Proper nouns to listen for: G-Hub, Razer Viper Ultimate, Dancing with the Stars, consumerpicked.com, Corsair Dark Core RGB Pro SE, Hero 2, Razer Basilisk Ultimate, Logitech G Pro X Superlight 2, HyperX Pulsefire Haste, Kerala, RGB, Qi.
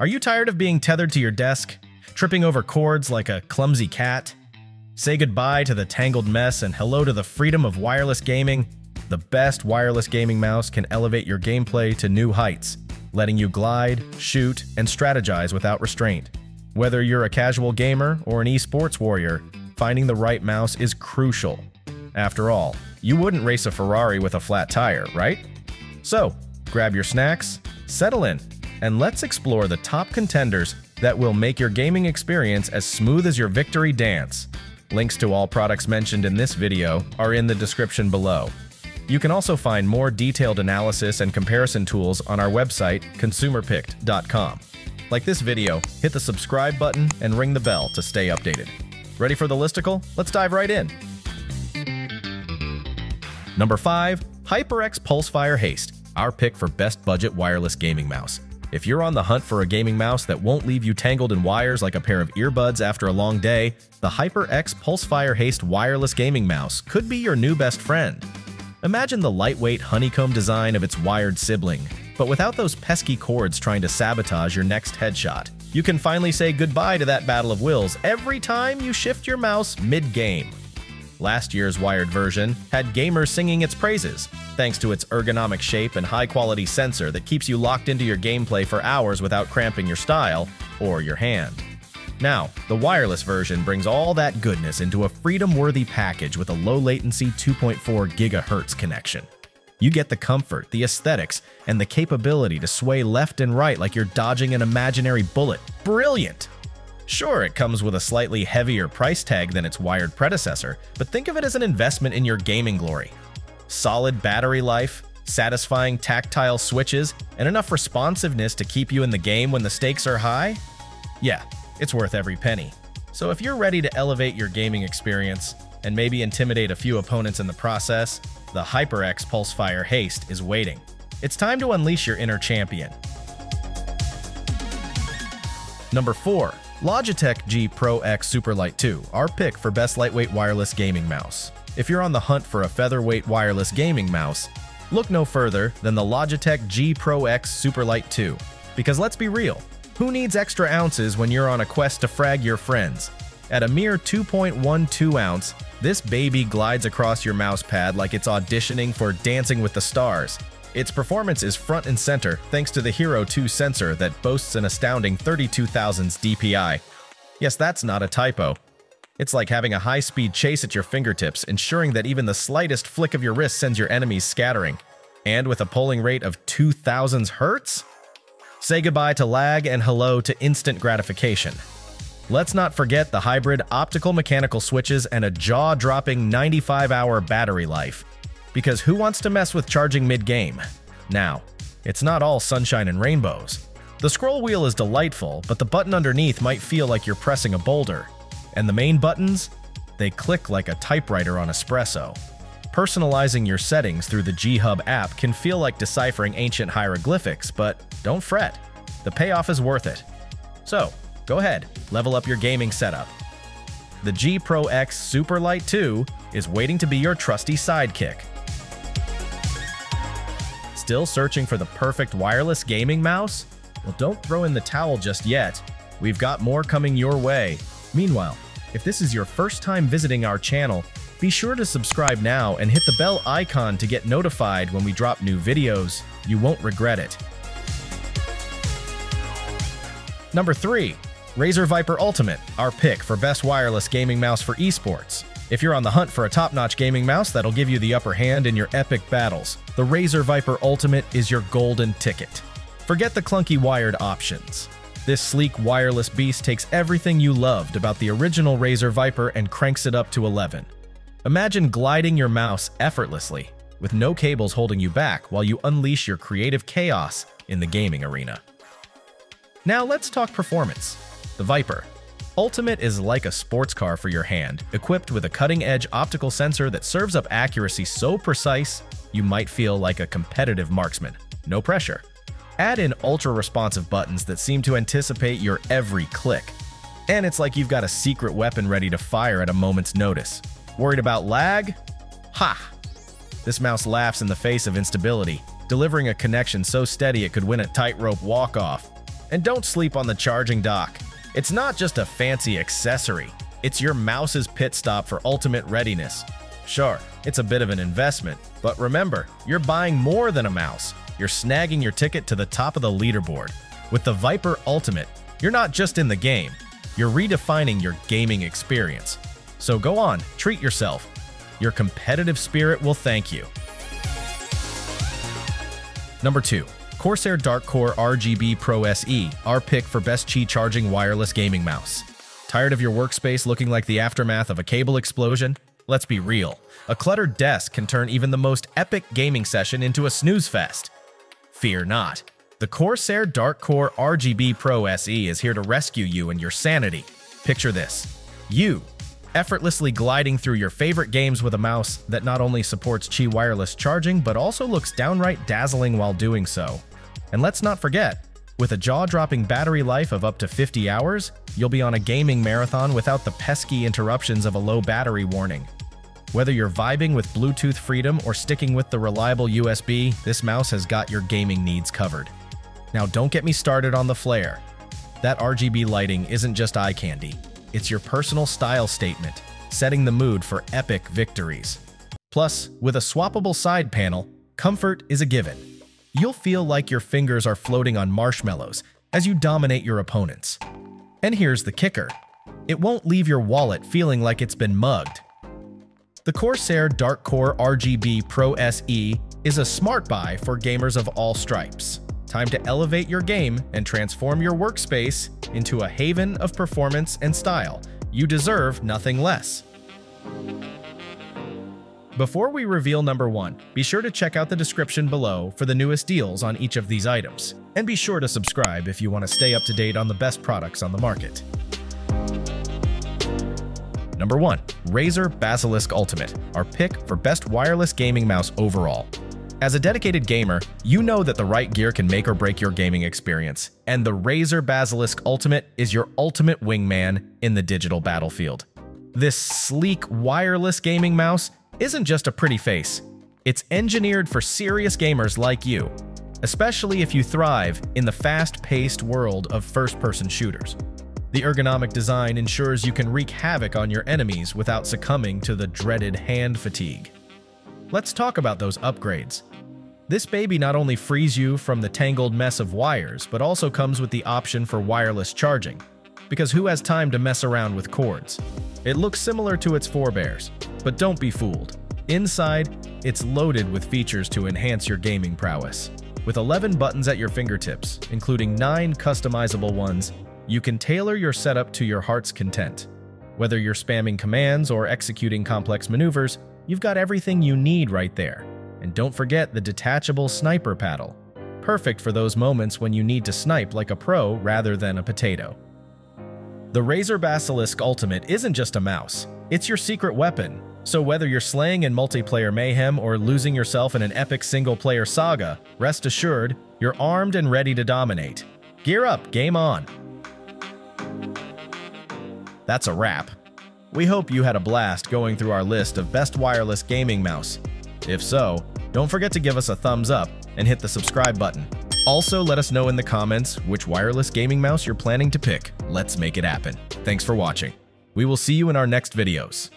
Are you tired of being tethered to your desk, tripping over cords like a clumsy cat? Say goodbye to the tangled mess and hello to the freedom of wireless gaming. The best wireless gaming mouse can elevate your gameplay to new heights, letting you glide, shoot, and strategize without restraint. Whether you're a casual gamer or an esports warrior, finding the right mouse is crucial. After all, you wouldn't race a Ferrari with a flat tire, right? So, grab your snacks, settle in, and let's explore the top contenders that will make your gaming experience as smooth as your victory dance. Links to all products mentioned in this video are in the description below. You can also find more detailed analysis and comparison tools on our website, consumerpicked.com. Like this video, hit the subscribe button and ring the bell to stay updated. Ready for the listicle? Let's dive right in. Number 5. HyperX Pulsefire Haste, our pick for best budget wireless gaming mouse. If you're on the hunt for a gaming mouse that won't leave you tangled in wires like a pair of earbuds after a long day, the HyperX Pulsefire Haste wireless gaming mouse could be your new best friend. Imagine the lightweight honeycomb design of its wired sibling, but without those pesky cords trying to sabotage your next headshot. You can finally say goodbye to that battle of wills every time you shift your mouse mid-game. Last year's wired version had gamers singing its praises, thanks to its ergonomic shape and high-quality sensor that keeps you locked into your gameplay for hours without cramping your style or your hand. Now, the wireless version brings all that goodness into a freedom-worthy package with a low-latency 2.4 GHz connection. You get the comfort, the aesthetics, and the capability to sway left and right like you're dodging an imaginary bullet. Brilliant! Sure, it comes with a slightly heavier price tag than its wired predecessor, but think of it as an investment in your gaming glory. Solid battery life, satisfying tactile switches, and enough responsiveness to keep you in the game when the stakes are high? Yeah, it's worth every penny. So if you're ready to elevate your gaming experience, and maybe intimidate a few opponents in the process, the HyperX Pulsefire Haste is waiting. It's time to unleash your inner champion. Number 4. Logitech G Pro X Superlight 2, our pick for best lightweight wireless gaming mouse. If you're on the hunt for a featherweight wireless gaming mouse, look no further than the Logitech G Pro X Superlight 2. Because let's be real, who needs extra ounces when you're on a quest to frag your friends? At a mere 2.12 ounce, this baby glides across your mousepad like it's auditioning for Dancing with the Stars. Its performance is front and center thanks to the Hero 2 sensor that boasts an astounding 32,000 DPI. Yes, that's not a typo. It's like having a high-speed chase at your fingertips, ensuring that even the slightest flick of your wrist sends your enemies scattering. And with a polling rate of 2,000 Hertz? Say goodbye to lag and hello to instant gratification. Let's not forget the hybrid optical mechanical switches and a jaw-dropping 95-hour battery life. Because who wants to mess with charging mid-game? Now, it's not all sunshine and rainbows. The scroll wheel is delightful, but the button underneath might feel like you're pressing a boulder. And the main buttons? They click like a typewriter on espresso. Personalizing your settings through the G-Hub app can feel like deciphering ancient hieroglyphics, but don't fret. The payoff is worth it. So, go ahead, level up your gaming setup. The G Pro X Superlight 2 is waiting to be your trusty sidekick. Still searching for the perfect wireless gaming mouse? Well, don't throw in the towel just yet. We've got more coming your way. Meanwhile, if this is your first time visiting our channel, be sure to subscribe now and hit the bell icon to get notified when we drop new videos. You won't regret it. Number 3. Razer Viper Ultimate, our pick for best wireless gaming mouse for esports. If you're on the hunt for a top-notch gaming mouse that'll give you the upper hand in your epic battles, the Razer Viper Ultimate is your golden ticket. Forget the clunky wired options. This sleek wireless beast takes everything you loved about the original Razer Viper and cranks it up to 11. Imagine gliding your mouse effortlessly, with no cables holding you back while you unleash your creative chaos in the gaming arena. Now let's talk performance. The Viper Ultimate is like a sports car for your hand, equipped with a cutting-edge optical sensor that serves up accuracy so precise you might feel like a competitive marksman. No pressure. Add in ultra-responsive buttons that seem to anticipate your every click. And it's like you've got a secret weapon ready to fire at a moment's notice. Worried about lag? Ha! This mouse laughs in the face of instability, delivering a connection so steady it could win a tightrope walk-off. And don't sleep on the charging dock. It's not just a fancy accessory. It's your mouse's pit stop for ultimate readiness. Sure, it's a bit of an investment, but remember, you're buying more than a mouse. You're snagging your ticket to the top of the leaderboard. With the Viper Ultimate, you're not just in the game, you're redefining your gaming experience. So go on, treat yourself. Your competitive spirit will thank you. Number 2. Corsair Dark Core RGB Pro SE, our pick for best Qi charging wireless gaming mouse. Tired of your workspace looking like the aftermath of a cable explosion? Let's be real. A cluttered desk can turn even the most epic gaming session into a snooze fest. Fear not. The Corsair Dark Core RGB Pro SE is here to rescue you and your sanity. Picture this. You, effortlessly gliding through your favorite games with a mouse that not only supports Qi wireless charging but also looks downright dazzling while doing so. And let's not forget, with a jaw-dropping battery life of up to 50 hours, you'll be on a gaming marathon without the pesky interruptions of a low battery warning. Whether you're vibing with Bluetooth freedom or sticking with the reliable USB, this mouse has got your gaming needs covered. Now don't get me started on the flare. That RGB lighting isn't just eye candy. It's your personal style statement, setting the mood for epic victories. Plus, with a swappable side panel, comfort is a given. You'll feel like your fingers are floating on marshmallows as you dominate your opponents. And here's the kicker. It won't leave your wallet feeling like it's been mugged. The Corsair Dark Core RGB Pro SE is a smart buy for gamers of all stripes. Time to elevate your game and transform your workspace into a haven of performance and style. You deserve nothing less. Before we reveal number 1, be sure to check out the description below for the newest deals on each of these items. And be sure to subscribe if you want to stay up to date on the best products on the market. Number 1. Razer Basilisk Ultimate, our pick for best wireless gaming mouse overall. As a dedicated gamer, you know that the right gear can make or break your gaming experience, and the Razer Basilisk Ultimate is your ultimate wingman in the digital battlefield. This sleek wireless gaming mouse isn't just a pretty face. It's engineered for serious gamers like you, especially if you thrive in the fast-paced world of first-person shooters. The ergonomic design ensures you can wreak havoc on your enemies without succumbing to the dreaded hand fatigue. Let's talk about those upgrades. This baby not only frees you from the tangled mess of wires, but also comes with the option for wireless charging, because who has time to mess around with cords? It looks similar to its forebears, but don't be fooled. Inside, it's loaded with features to enhance your gaming prowess. With 11 buttons at your fingertips, including 9 customizable ones, you can tailor your setup to your heart's content. Whether you're spamming commands or executing complex maneuvers, you've got everything you need right there. And don't forget the detachable sniper paddle, perfect for those moments when you need to snipe like a pro rather than a potato. The Razer Basilisk Ultimate isn't just a mouse, it's your secret weapon. So whether you're slaying in multiplayer mayhem or losing yourself in an epic single-player saga, rest assured, you're armed and ready to dominate. Gear up, game on! That's a wrap. We hope you had a blast going through our list of best wireless gaming mouse. If so, don't forget to give us a thumbs up and hit the subscribe button. Also, let us know in the comments which wireless gaming mouse you're planning to pick. Let's make it happen. Thanks for watching. We will see you in our next videos.